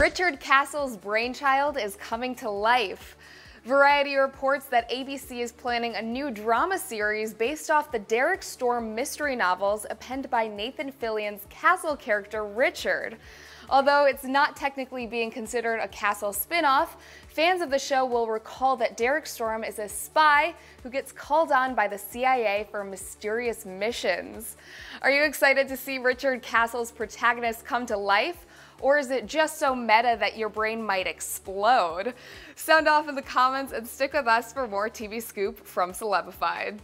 Richard Castle's brainchild is coming to life. Variety reports that ABC is planning a new drama series based off the Derrick Storm mystery novels penned by Nathan Fillion's Castle character Richard. Although it's not technically being considered a Castle spin-off, fans of the show will recall that Derrick Storm is a spy who gets called on by the CIA for mysterious missions. Are you excited to see Richard Castle's protagonist come to life? Or is it just so meta that your brain might explode? Sound off in the comments and stick with us for more TV scoop from Celebified.